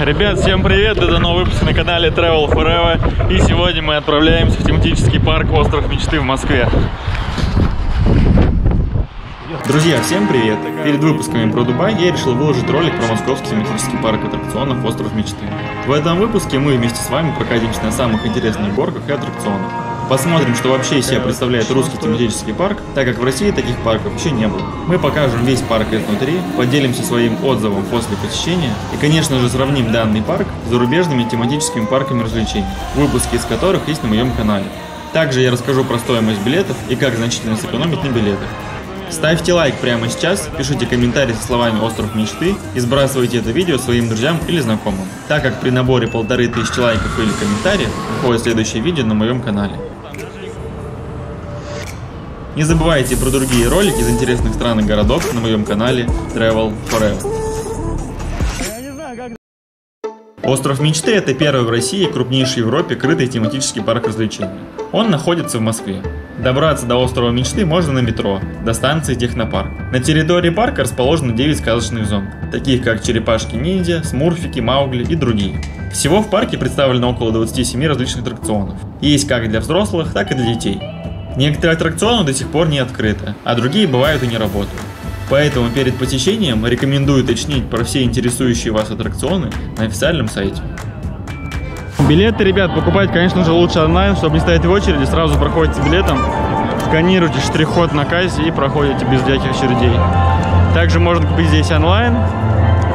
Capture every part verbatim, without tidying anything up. Ребят, всем привет! Это новый выпуск на канале Travel Forever. И сегодня мы отправляемся в тематический парк «Остров Мечты» в Москве. Друзья, всем привет! Перед выпусками про Дубай я решил выложить ролик про московский тематический парк аттракционов «Остров Мечты». В этом выпуске мы вместе с вами прокатимся на самых интересных горках и аттракционах. Посмотрим, что вообще из себя представляет русский тематический парк, так как в России таких парков еще не было. Мы покажем весь парк изнутри, поделимся своим отзывом после посещения и, конечно же, сравним данный парк с зарубежными тематическими парками развлечений, выпуски из которых есть на моем канале. Также я расскажу про стоимость билетов и как значительно сэкономить на билетах. Ставьте лайк прямо сейчас, пишите комментарии со словами «Остров мечты» и сбрасывайте это видео своим друзьям или знакомым, так как при наборе полторы тысячи лайков или комментариев выходит следующее видео на моем канале. Не забывайте про другие ролики из интересных стран и городов на моем канале Travel Forever. Остров Мечты – это первый в России и крупнейший в Европе крытый тематический парк развлечений. Он находится в Москве. Добраться до острова Мечты можно на метро, до станции Технопарк. На территории парка расположено девять сказочных зон, таких как Черепашки-ниндзя, Смурфики, Маугли и другие. Всего в парке представлено около двадцати семи различных аттракционов. Есть как для взрослых, так и для детей. Некоторые аттракционы до сих пор не открыты, а другие бывают и не работают. Поэтому перед посещением рекомендую уточнить про все интересующие вас аттракционы на официальном сайте. Билеты, ребят, покупать, конечно же, лучше онлайн, чтобы не стоять в очереди, сразу проходите билетом, сканируйте штрих-код на кассе и проходите без всяких очередей. Также можно купить здесь онлайн,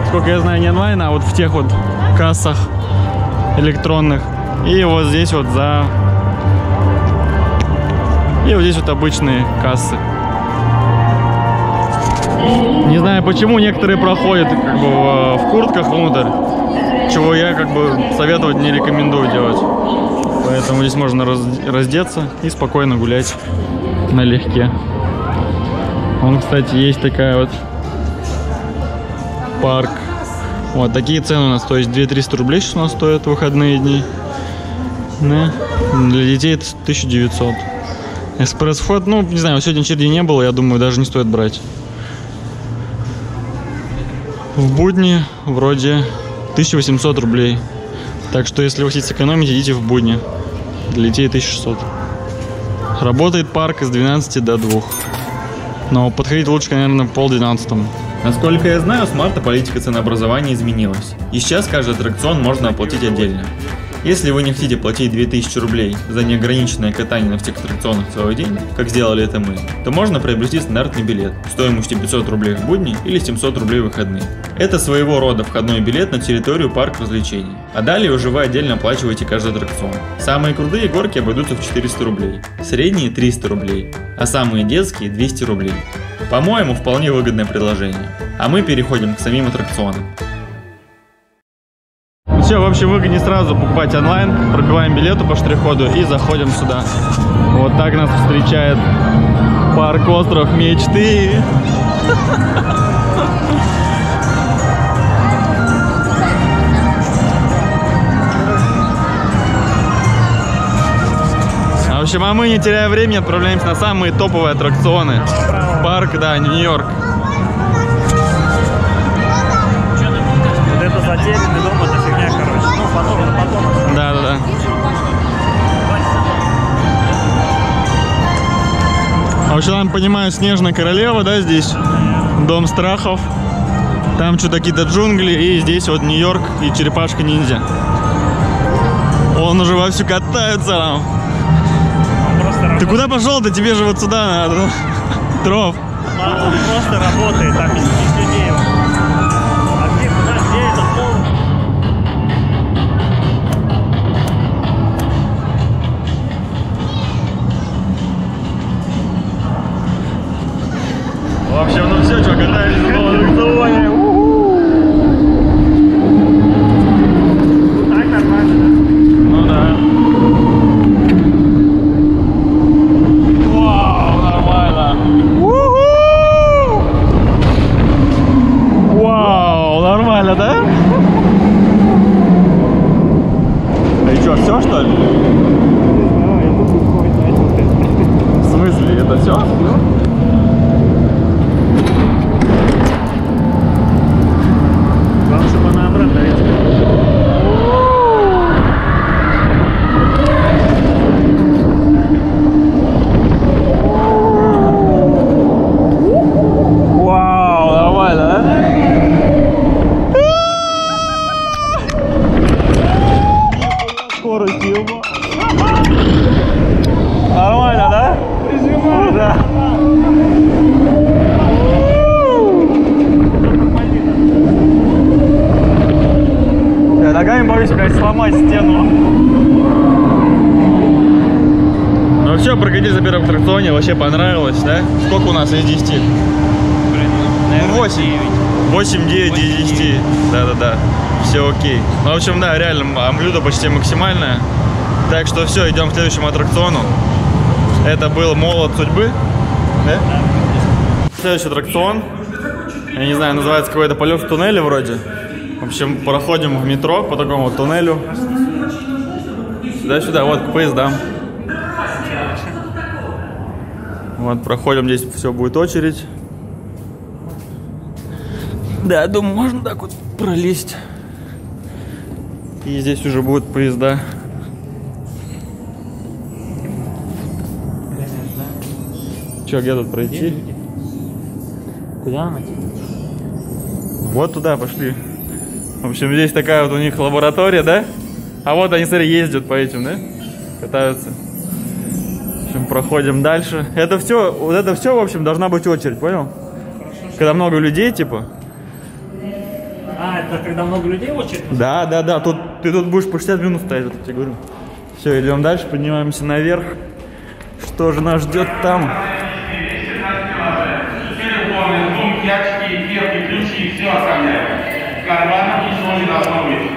сколько я знаю, не онлайн, а вот в тех вот кассах электронных. И вот здесь вот за... И вот здесь вот обычные кассы. Не знаю, почему некоторые проходят как бы в куртках внутрь, чего я как бы советовать не рекомендую делать. Поэтому здесь можно раздеться и спокойно гулять налегке. Вон, кстати, есть такая вот парк. Вот такие цены у нас, то есть две тысячи триста рублей сейчас у нас стоят в выходные дни. Да. Для детей это тысяча девятьсот. Экспресс-вход, ну, не знаю, сегодня череди не было, я думаю, даже не стоит брать. В будни вроде тысяча восемьсот рублей. Так что, если вы хотите сэкономить, идите в будни. Для детей тысяча шестьсот. Работает парк с двенадцати до двух. Но подходить лучше, наверное, в полдвенадцатому. Насколько я знаю, с марта политика ценообразования изменилась. И сейчас каждый аттракцион можно оплатить отдельно. Если вы не хотите платить две тысячи рублей за неограниченное катание на всех аттракционах целый день, как сделали это мы, то можно приобрести стандартный билет стоимостью пятьсот рублей в будни или семьсот рублей в выходные. Это своего рода входной билет на территорию парка развлечений, а далее уже вы отдельно оплачиваете каждый аттракцион. Самые крутые горки обойдутся в четыреста рублей, средние триста рублей, а самые детские двести рублей. По-моему, вполне выгодное предложение. А мы переходим к самим аттракционам. Все, в общем, выгоднее сразу покупать онлайн, пробиваем билеты по штрих-коду и заходим сюда. Вот так нас встречает парк «Остров мечты». В общем, а мы, не теряя времени, отправляемся на самые топовые аттракционы. Парк, да, Нью-Йорк. Это затерянный дом, это фигня, короче. Ну, потом, это потом. Да, да, да. А вообще, там, понимаю, Снежная королева, да, здесь? Дом страхов. Там что-то какие-то джунгли. И здесь вот Нью-Йорк и Черепашка-ниндзя. Он уже вовсю катается. Ты куда пошел-то? Тебе же вот сюда надо. Троф. Он просто работает, там без людей. В общем, ну все, что, катаемся в новом аттракционе. Так нормально, да? Ну да. Вау, нормально. У-ху! Вау, нормально, да? А и что, все, что ли? В смысле, это все? Вам, чтобы она обратно резко. ногами боюсь, блядь, сломать стену. Ну все, прокатились за первым аттракционе, вообще понравилось, да? Сколько у нас из десяти? Блин, ну, восемь, девять из десяти. Да-да-да, все окей. Ну, в общем, да, реально, блюдо почти максимальное. Так что все, идем к следующему аттракциону. Это был Молот судьбы, да? Следующий аттракцион. Я не знаю, называется какой-то полет в туннеле вроде. В общем, проходим в метро по такому вот туннелю. Сюда-сюда, вот к поездам. Вот, проходим, здесь все будет очередь. Да, я думаю, можно так вот пролезть. И здесь уже будут поезда. Че, где тут пройти? Куда мы? Вот туда пошли. В общем, здесь такая вот у них лаборатория, да? А вот они, смотри, ездят по этим, да? Катаются. В общем, проходим дальше. Это все, вот это все, в общем, должна быть очередь, понял? Хорошо, когда много людей, типа. А, это когда много людей очередь? Да, да, да. Тут, ты тут будешь по шестьдесят минут стоять, я тебе говорю. Все, идем дальше, поднимаемся наверх. Что же нас ждет там? Очки, верхи, ключи, все остальное. Карманов ничего не должно быть.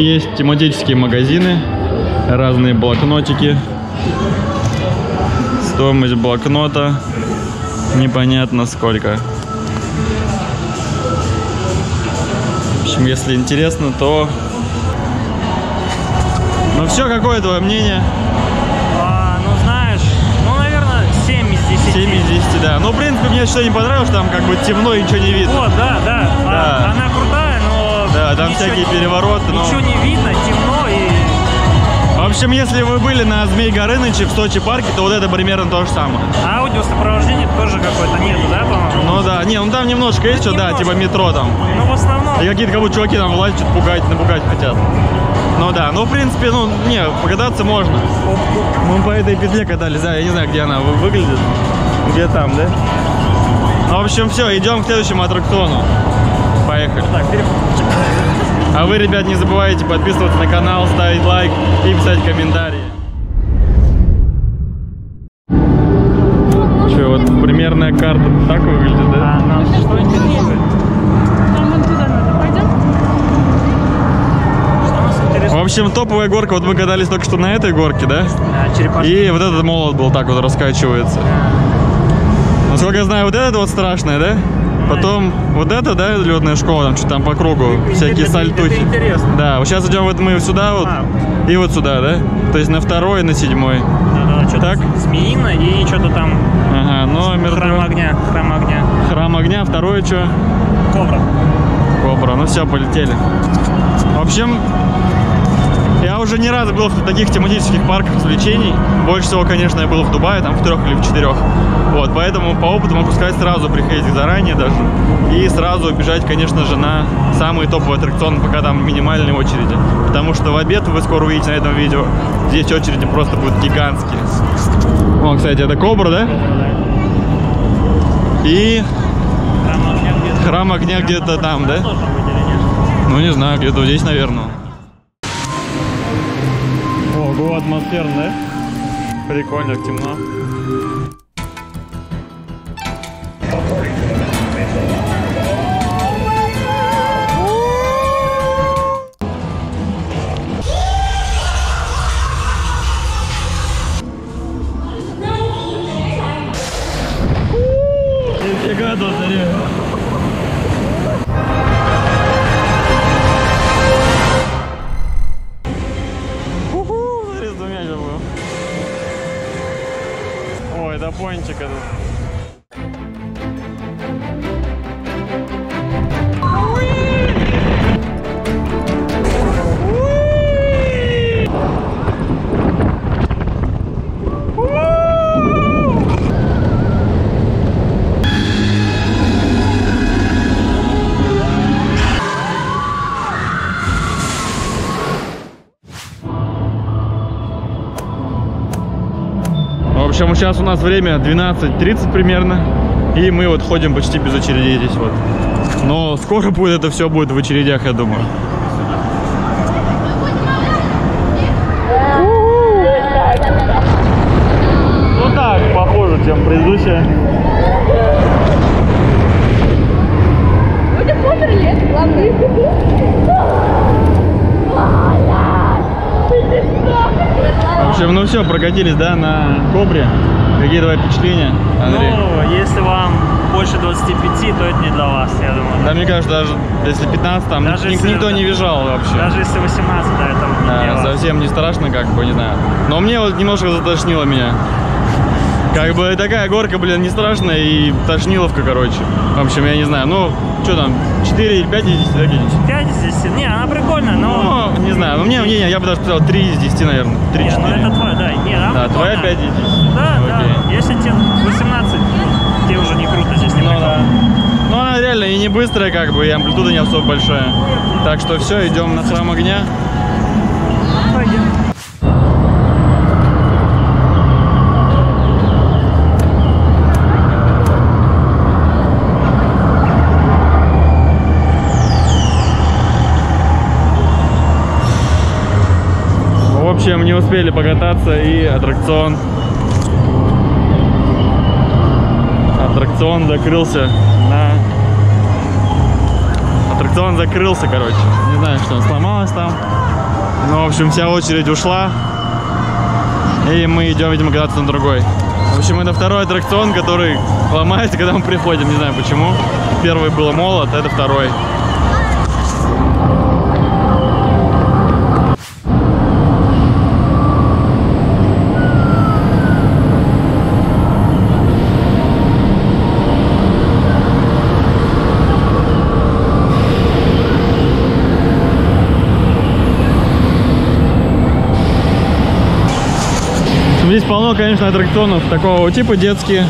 Есть тематические магазины, разные блокнотики, стоимость блокнота непонятно сколько. В общем, если интересно, то... Ну все, какое твое мнение? А, ну знаешь, ну наверное семь из десяти. семь из десяти, да. Ну в принципе мне что не понравилось, там как бы темно и ничего не видно. О, да, да, да. А, она крутая. Да, там ничего, всякие перевороты. Ничего но... не видно, темно и... В общем, если вы были на Змей Горыныче в Сочи парке, то вот это примерно то же самое. А аудиосопровождение тоже какое-то нету, да, по-моему? Ну да, не, ну там немножко есть, что, да, типа метро там. Ну в основном... И какие-то как бы чуваки там влазят, что-то пугать, напугать хотят. Ну да, ну в принципе, ну, не, покататься можно. Мы по этой петле катались, да, я не знаю, где она выглядит. Где там, да? Ну, в общем, все, идем к следующему аттракциону. Поехали. А вы, ребят, не забывайте подписываться на канал, ставить лайк и писать комментарии. Че, вот примерная карта так выглядит, да? А, что интересует? Нам вон туда надо, пойдем? Что нас интересует? В общем, топовая горка, вот мы катались только что на этой горке, да? Да, черепашки. И вот этот молот был так вот раскачивается. Да. Насколько я знаю, вот это вот страшное, да? Потом вот это, да, летная школа, там что-то там по кругу, это, всякие это, сальтухи. Это интересно. Да, вот сейчас идем вот мы сюда вот, а, и вот сюда, да? То есть на второй и на седьмой. Да, да, что-то змеино и что-то там. Ага, номер Храм два. огня, храм огня. Храм огня, второе что? Кобра. Кобра, ну все, полетели. В общем, я уже не раз был в таких тематических парках развлечений. Больше всего, конечно, я был в Дубае, там в трех или в четырех. Вот, поэтому по опыту могу сказать, сразу приходить заранее даже. И сразу бежать, конечно же, на самые топовые аттракционы, пока там минимальные очереди. Потому что в обед, вы скоро увидите на этом видео, здесь очереди просто будут гигантские. О, кстати, это Кобра, да? И Храм огня где-то там, да? Ну, не знаю, где-то здесь, наверное. Ого, атмосферно, да? Прикольно, темно. Нифига тут, Андрей. Ой, да пончик этот. В общем, сейчас у нас время двенадцать тридцать примерно, и мы вот ходим почти без очередей здесь вот. Но скоро будет это все будет в очередях, я думаю. Ну так, похоже, чем предыдущая. Это померли, главное. В общем, ну все, прокатились, да, на Кобре. Какие твои впечатления, Андрей? Ну, если вам больше двадцати пяти, то это не для вас, я думаю. Да, мне кажется, даже если пятнадцать, там даже никто, если, никто не визжал вообще. Даже если восемнадцать, да, это не да, совсем не страшно, как бы, не знаю. Но мне вот немножко затошнило меня. Как бы такая горка, блин, не страшная и тошниловка, короче. В общем, я не знаю, ну, что там, четыре или пять из десяти, да, где-нибудь? пять из десяти, не, она прикольная, но... Ну, не знаю, мне, не, я бы даже сказал три из десяти, наверное, три-четыре. Не, ну это твоя, да, не, она да, твоя пять из десяти. Да, окей. Да, если тебе восемнадцать, тебе уже не круто здесь, не ну, прикольно. Да. Ну, она реально и не быстрая, как бы, и амплитуда не особо большая. Так что все, идем на Храм огня. Пойдем. В общем, не успели покататься, и аттракцион аттракцион закрылся на аттракцион закрылся, короче, не знаю, что сломалось там, но в общем вся очередь ушла, и мы идем, видимо, кататься на другой. В общем, это второй аттракцион, который ломается, когда мы приходим, не знаю почему. Первый был молот, это второй. Здесь полно, конечно, аттракционов такого типа, детские,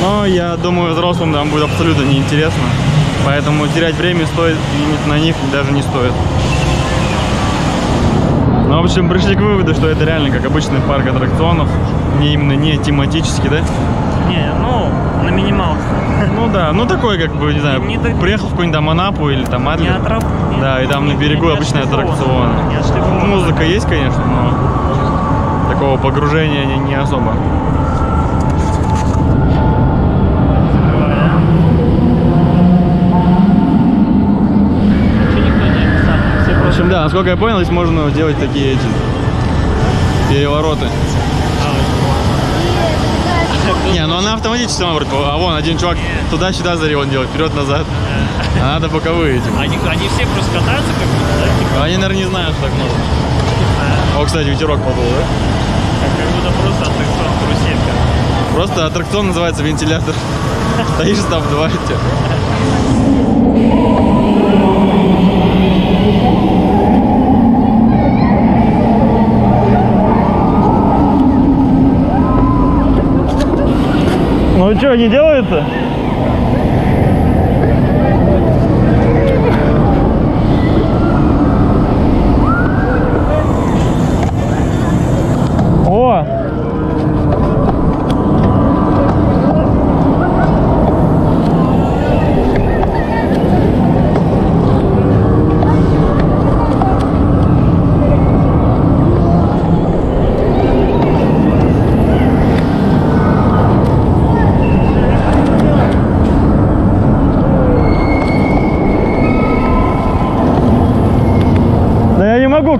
но я думаю, взрослым там будет абсолютно неинтересно, поэтому терять время стоит, и на них даже не стоит. Ну, в общем, пришли к выводу, что это реально как обычный парк аттракционов, не именно не тематический, да? Не, ну, на минималку. Ну да, ну такой, как бы, не знаю, не приехал в какую-нибудь там Анапу или там Адлер, отрап... да, и там на берегу обычные аттракционы. Музыка есть, конечно, но... Такого погружения не, не особо. В общем, да, насколько я понял, здесь можно делать такие эти перевороты. Не, ну она автоматически, а вон один чувак туда-сюда заревон делает, вперед-назад. А надо боковые. Типа. Они, они все просто катаются как-то, да? Они, наверное, не знают, что так можно. О, кстати, ветерок подул, да? Как будто просто аттракцион каруселька. Просто аттракцион называется вентилятор. Стоишь, там два Ну что, не делается?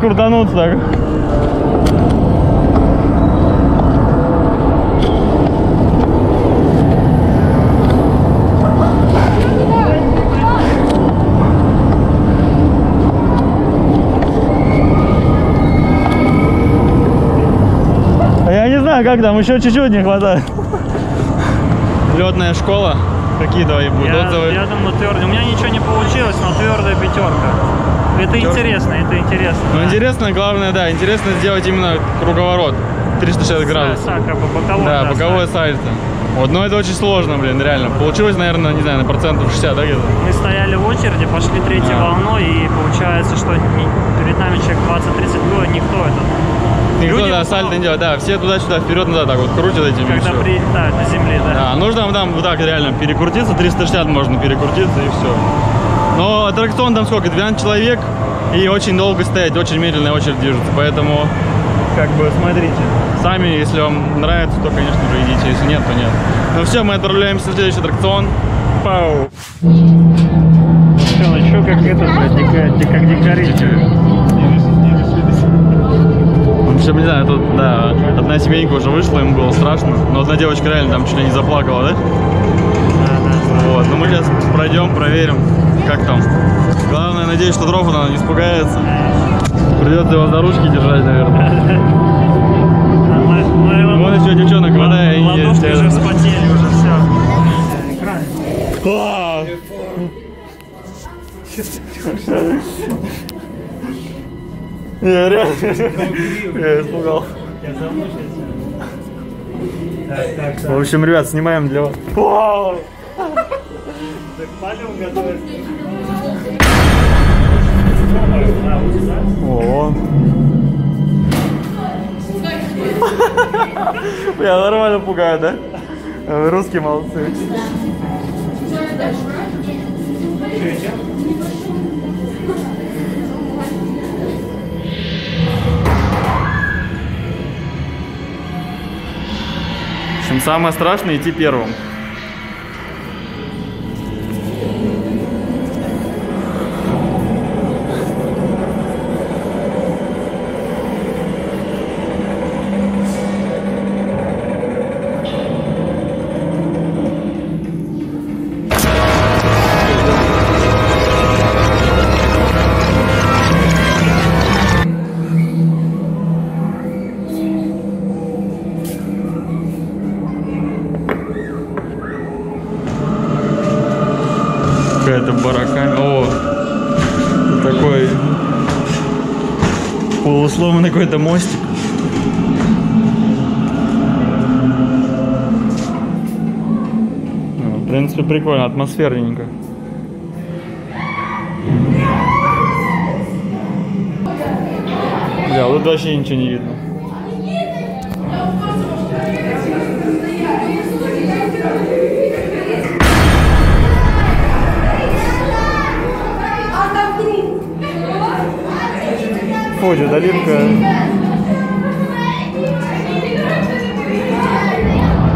Крутануться так. Я не знаю, как там, еще чуть-чуть не хватает. Летная школа. Какие твои будут я, отзывы? Я думаю, твердый. У меня ничего не получилось, но твердая пятерка. Это Тер... интересно, это интересно. Ну, да. Интересно, главное, да, интересно сделать именно круговорот. триста шестьдесят градусов. Сака, боковое, да, да, боковое сальто. Вот, но это очень сложно, блин, реально. Получилось, наверное, не знаю, на процентов шестьдесят, да, где-то? Мы стояли в очереди, пошли третьей а. волной, и получается, что перед нами человек двадцать-тридцать было, никто это... Никто, люди, да, сальто не делает, да, все туда-сюда, вперед-назад так вот крутят этими. Когда прилетают на земле, да. Да, нужно там вот так реально перекрутиться, триста шестьдесят можно перекрутиться, и все. Но аттракцион там сколько, двенадцать человек, и очень долго стоять, очень медленная очередь движется, поэтому... Как бы смотрите сами, если вам нравится, то, конечно же, идите, если нет, то нет. Ну все, мы отправляемся в следующий аттракцион. Пау! Все, еще как это, как декоритель. Вообще, не знаю, тут, да, одна семейка уже вышла, им было страшно. Но одна девочка реально там чуть ли не заплакала, да? Да, да. Вот, ну мы сейчас пройдем, проверим, как там. Главное, надеюсь, что дрофу она не испугается. Придется его за ручки держать, наверное. Вон еще девчонок, вода и... Ладошки уже вспотели, уже все. Класс! Я реально... Я испугал. В общем, ребят, снимаем для вас. Вау! Так палим готовится. О, бля, нормально пугают, да? Русские молодцы. В общем, самое страшное — идти первым. Это бараками. О, такой полусломанный какой-то мостик. В принципе, прикольно, атмосферненько. Да, вот вообще ничего не видно. Ходит, долинка.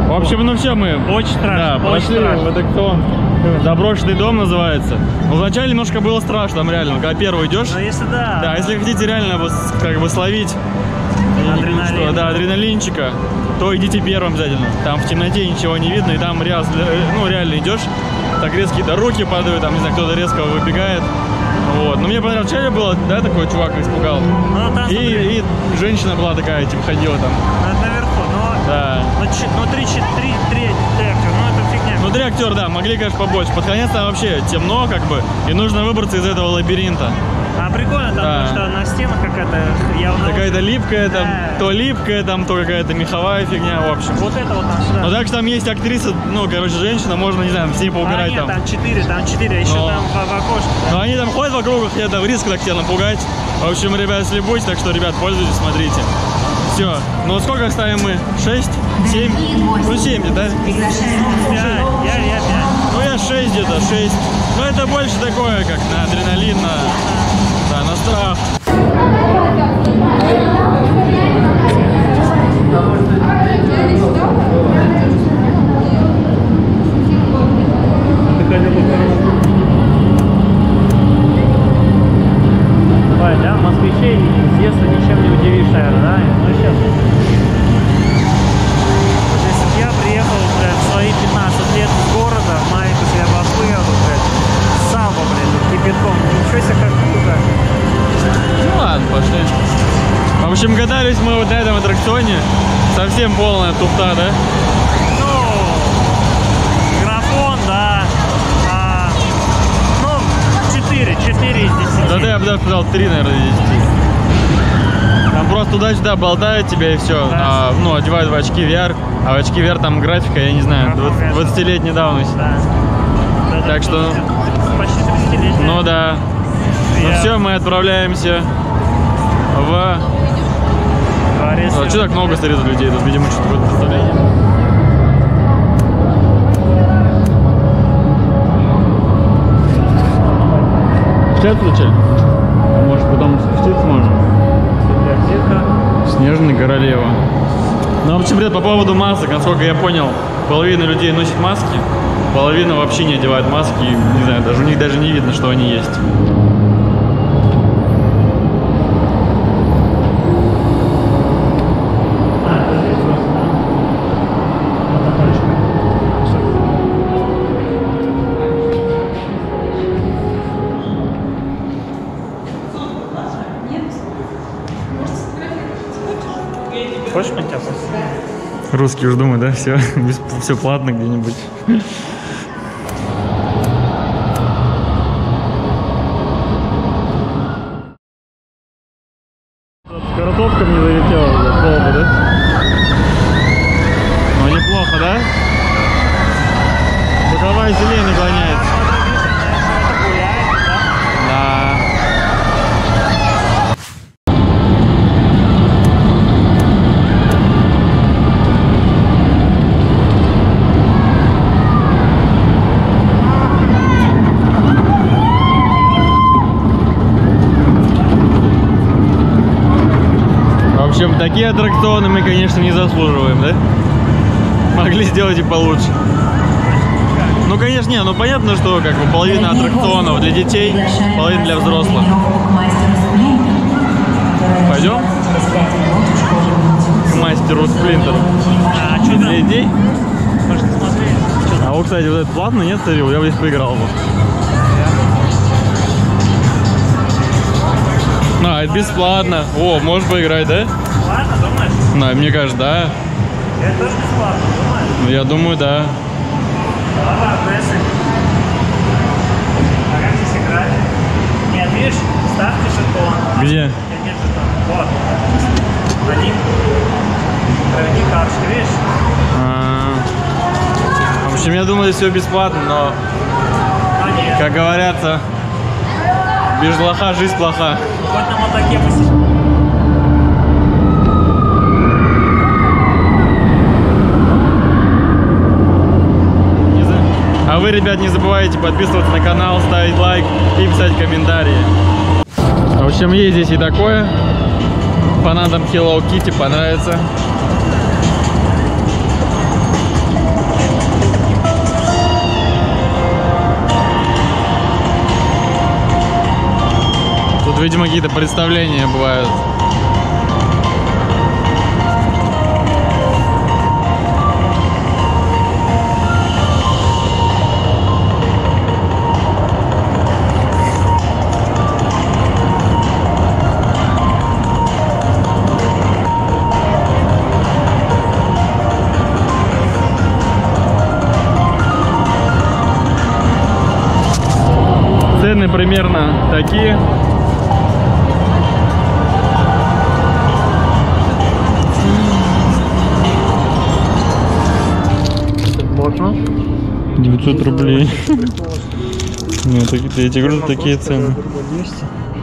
В общем, ну все, мы очень страшно, да, пошли в это кто? Заброшенный дом называется. Но вначале немножко было страшно, там реально, когда первый идешь. Но если да. Да, если хотите реально как бы словить адреналин. Что, да, адреналинчика, то идите первым обязательно. Там в темноте ничего не видно, и там рез, ну, реально идешь, так резко какие-то руки падают, там, не знаю, кто-то резко выбегает. Вот. Но мне понравилось, что было, да, такой чувак испугал. Ну, там, и, и женщина была такая, типа, ходила там. Это наверху, но... Да. Но три, три, три, три актера, ну это фигня. Ну, три актера, да, могли, конечно, побольше. Под конец там вообще темно, как бы, и нужно выбраться из этого лабиринта. А прикольно там, да. Что на стенах какая-то явно... Какая-то липкая, да. Там, то липкая, там, то какая-то меховая фигня, в общем. Вот это вот там сюда. Ну, так что там есть актриса, ну, короче, женщина, можно, не знаю, все поугарать. А нет, там. там четыре, там четыре, а еще но... там в, в окошке. Да. Ну, они там ходят вокруг, их там риск так тебя напугать. В общем, ребят, если будете, так что, ребят, пользуйтесь, смотрите. Все. Ну, сколько ставим мы? шесть? семь? Ну, семь, да? я, я, я, я. Ну, я шесть где-то, шесть. Ну, это больше такое, как на адреналин, на... Да, на страх. Давай, да, москвичей, если ничем не удивишь, наверное, да? Ну, сейчас. Вот если я приехал, блядь, в свои пятнадцать лет из города, в маленькую себя воспринял, блядь, сам, блядь, кипятком. Ничего себе, как круто. Ну ладно, пошли. В общем, катались мы вот на этом аттракционе. Совсем полная туфта, да? Ну, я бы даже сказал три, наверное, из десяти. Там просто туда-сюда болтают тебя и все. Да. А, ну, одевают в очки ви ар, а в очки ви ар там графика, я не знаю, двадцатилетней давности. Да. Да, так что... Почти тридцатилетняя. Ну да. Я... Ну все, мы отправляемся в... Арест. А что так много срезают людей? Тут, видимо, что-то будет представление. Сейчас включали? Может, потом спуститься можно? Снежная королева. Ну, вообще, бред по поводу масок. Насколько я понял, половина людей носит маски, половина вообще не одевает маски. И, не знаю, даже у них даже не видно, что они есть. Русские уж думают, да, все, все платно где-нибудь. Скоротовка мне залетела, долго, да? Ну неплохо, да? Боковая зелень наклоняется. Такие аттракционы мы, конечно, не заслуживаем, да? Могли сделать и получше. Ну, конечно, не, ну понятно, что как бы половина аттракционов для детей, половина для взрослых. Пойдем? К мастеру сплинтер. А, что для идей? А вот, кстати, вот это платно, нет, Сарил? Я бы здесь поиграл бы. А, это бесплатно. О, можешь поиграть, да? Бесплатно, думаешь? Ну, мне кажется, да. Это тоже бесплатно, думаешь? Я думаю, да. Ладно, прессы. А как здесь играть? Нет, видишь, ставьте жетон. Где? Нет, нет жетон. Вот. Проводи. Проводи карточку, видишь? А -а -а. В общем, я думал, здесь все бесплатно, но... А, как говорят, без лоха жизнь плоха. Вот на мотоке посидим. А вы, ребят, не забывайте подписываться на канал, ставить лайк и писать комментарии. В общем, есть здесь и такое. Фанатам Hello Kitty понравится. Видимо, какие-то представления бывают. Цены примерно такие. девятьсот рублей. Ну, такие, эти грузы, такие цены.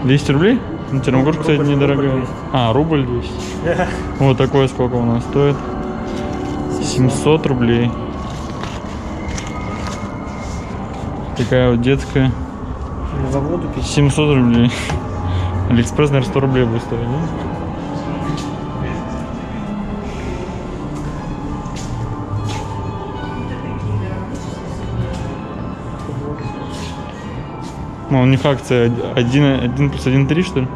двести рублей? Ну, термогорск, кстати, недорогая. А, рубль двести. Вот такое сколько у нас стоит. семьсот рублей. Такая вот детская. семьсот рублей. Алиэкспресс, наверное, сто рублей будет стоить, да? Ну, у них акция один плюс один три, что ли?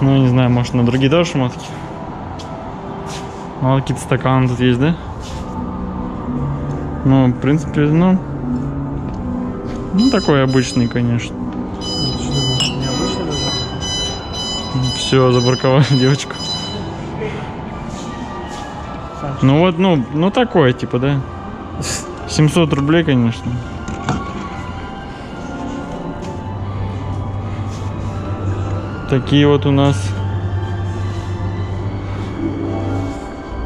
Ну, не знаю, может, на другие даже шмотки. Ну, какие-то стаканы тут есть, да? Ну, в принципе, ну... Ну, такой обычный, конечно. Все, забраковали девочку. Ну, вот, ну, ну, такое, типа, да? семьсот рублей, конечно. такие вот у нас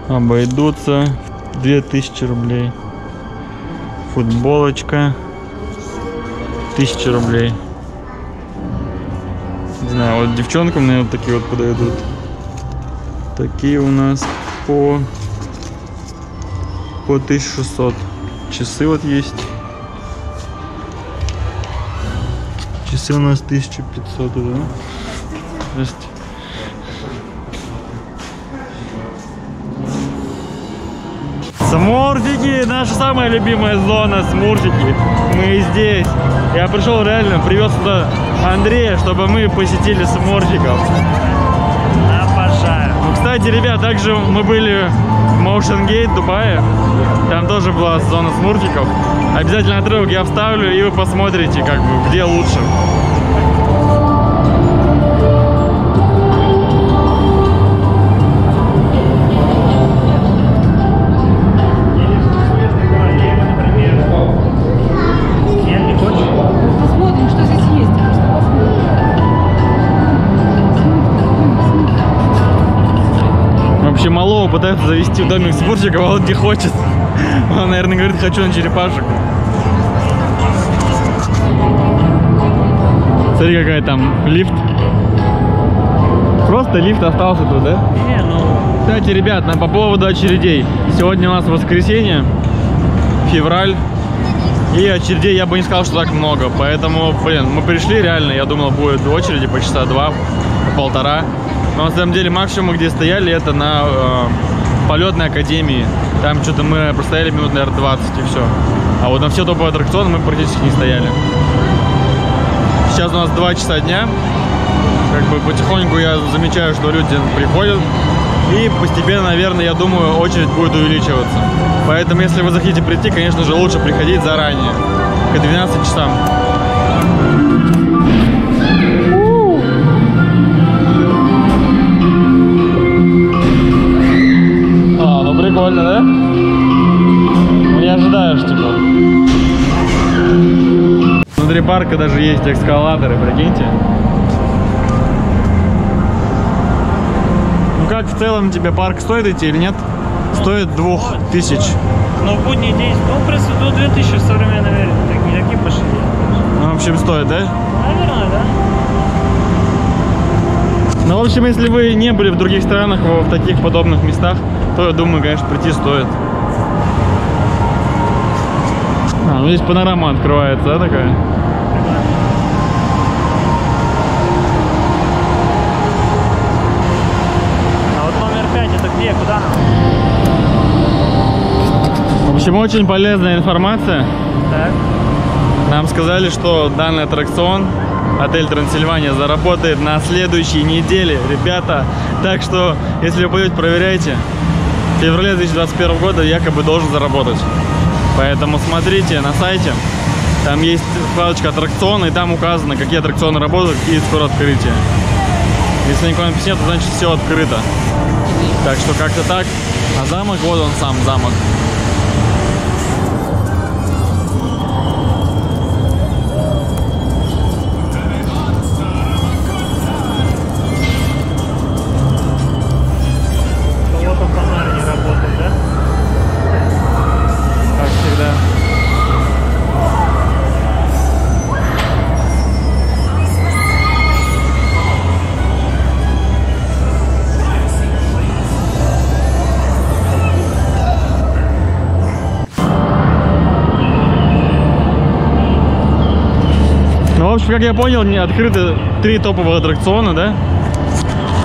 обойдутся в две тысячи рублей. Футболочка тысяча рублей. Не знаю, вот девчонкам, наверное, вот такие вот подойдут. Такие у нас по по тысяче шестьсот. Часы вот есть. Часы у нас тысяча пятьсот уже. Здрасте. Смурфики! Наша самая любимая зона, Смурфики. Мы здесь. Я пришел реально, привез сюда Андрея, чтобы мы посетили Смурфиков. Обожаю. Ну, кстати, ребят, также мы были в Motion Gate, Дубае. Там тоже была зона Смурфиков. Обязательно отрывок я вставлю, и вы посмотрите, как бы, где лучше. Малого пытаются завести в домик Смурфиков, а вот не хочет. Он, наверное, говорит, хочу на черепашек. Смотри, какая там лифт. Просто лифт остался тут, да? Не, ну... Кстати, ребят, по поводу очередей. Сегодня у нас воскресенье, февраль. И очередей я бы не сказал, что так много. Поэтому, блин, мы пришли реально. Я думал, будет в очереди по часа два, по полтора. Но на самом деле максимум, где стояли, это на э, полетной академии. Там что-то мы простояли минут, наверное, двадцать и все. А вот на все топовые аттракционы мы практически не стояли. Сейчас у нас два часа дня. Как бы потихоньку я замечаю, что люди приходят. И постепенно, наверное, я думаю, очередь будет увеличиваться. Поэтому, если вы захотите прийти, конечно же, лучше приходить заранее. К двенадцати часам. Прикольно, да? Не ожидаешь, типа. Внутри парка даже есть эскалаторы, прикиньте. Ну как в целом тебе парк, стоит идти или нет? Ну, стоит двух ну, тысяч. Ну в будний день, ну просто до двух тысяч в современном мире, так, не такие машины. Ну в общем стоит, да? Наверное, да. Ну в общем, если вы не были в других странах, в таких подобных местах, то, я думаю, конечно, прийти стоит. А, ну здесь панорама открывается, да, такая? А вот номер пять это где, куда? В общем, очень полезная информация. Да. Нам сказали, что данный аттракцион Отель Трансильвания заработает на следующей неделе, ребята. Так что, если вы пойдете, проверяйте. В феврале две тысячи двадцать первого года якобы должен заработать. Поэтому смотрите на сайте. Там есть вкладочка аттракционы, и там указано, какие аттракционы работают, какие скоро открытия. Если никого не писнет, то значит все открыто. Так что как-то так. А замок, вот он сам замок. Как я понял, не открыты три топовых аттракциона, да?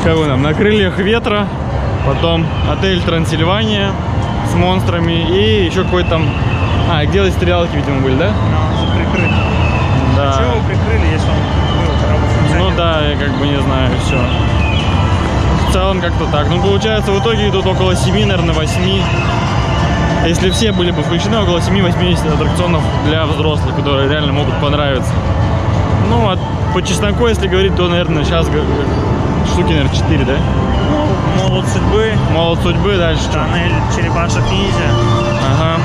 Как бы нам? На крыльях ветра, потом Отель Трансильвания с монстрами и еще какой-то там... А, где эти стрелялки, видимо, были, да? Но он прикрыт. Да. Чего его прикрыли, если он был? Ну да, я как бы не знаю, все. В целом как-то так. Ну, получается, в итоге идут около семи, наверное, восьми. Если все были бы включены, около семи-восьмидесяти аттракционов для взрослых, которые реально могут понравиться. Ну, а по чесноку, если говорить, то, наверное, сейчас штуки, наверное, четыре, да? Ну, Молот судьбы. Молот судьбы, дальше Тоннель, что? Черепашек-ниндзя. Ага.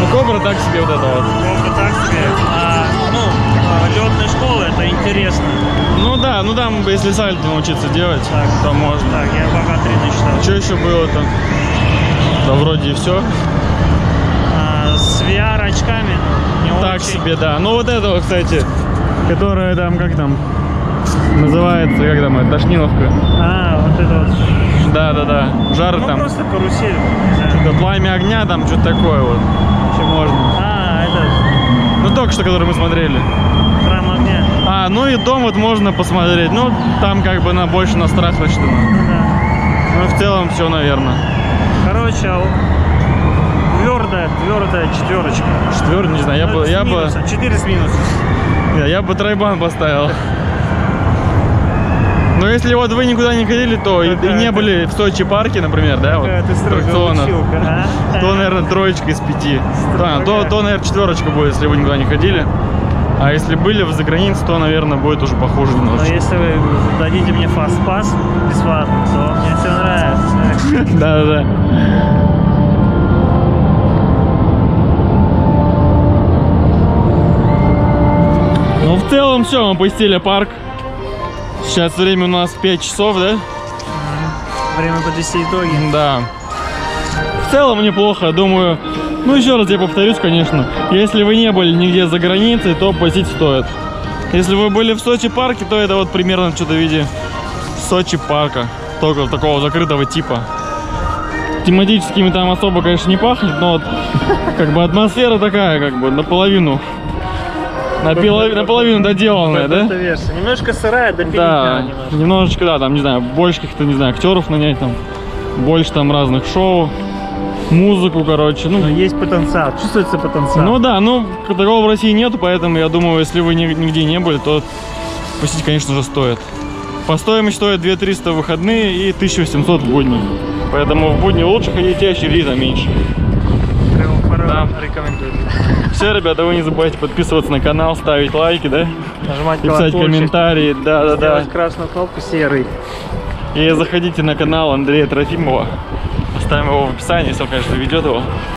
Ну, Кобра так себе вот это вот. Кобра так себе. А, ну, Летной школы, это интересно. Ну да, ну там, если сальто научиться делать, так, то можно. Так, я пока три насчитал. Что еще было-то? Да вроде и все. А, с ви ар-очками не так очень. Себе, да. Ну вот этого, кстати, которая там, как там, называется, как там, тошниловка. А, вот это вот. Да, да, да. Жары ну, там. Просто карусель. Что-то пламя огня там, что-то такое вот. Вообще можно. А, это. Ну только что, который мы смотрели. Храм огня. А, ну и дом вот можно посмотреть. Ну, там как бы на больше на страх почему. Ну, да. Ну в целом все, наверное. Короче, твердая, твердая четверочка. Четверка, не знаю, я ну, бы... Я минуса, бы... четыре с минусом. Я, я бы тройбан поставил. Но если вот вы никуда не ходили, то и, и не были в Сочи парке, например, да, вот, аттракционов, а? То, наверное, троечка из пяти. Да, то, то, наверное, четверочка будет, если вы никуда не ходили. А если были в загранице, то, наверное, будет уже похоже немножко. Но если вы дадите мне фастпас бесплатно, то мне все нравится. Да-да-да. Ну, в целом, все, мы посетили парк. Сейчас время у нас пять часов, да? Время подвести итоги. Да. В целом неплохо, думаю. Ну, еще раз я повторюсь, конечно. Если вы не были нигде за границей, то посетить стоит. Если вы были в Сочи парке, то это вот примерно что-то в виде Сочи парка. Только такого закрытого типа. Тематическими там особо, конечно, не пахнет, но вот, как бы атмосфера такая, как бы, наполовину. Наполовину доделанная, да? Немножко сырая, допилить надо немножко. Немножечко, да, там, не знаю, больше каких-то, не знаю, актеров нанять там. Больше там разных шоу. Музыку, короче. Ну, но есть потенциал, чувствуется потенциал. Ну да, ну, такого в России нету, поэтому, я думаю, если вы нигде не были, то посетить, конечно же, стоит. По стоимости стоит две тысячи триста в выходные и тысяча восемьсот в будни. Поэтому в будни лучше ходите, а череза меньше. Да. Рекомендую. Все, ребята, вы не забывайте подписываться на канал, ставить лайки, да? Нажимать писать комментарии, да, да, да. Красную кнопку серый. И заходите на канал Андрея Трофимова. Ставим его в описании, если он, конечно, ведет его.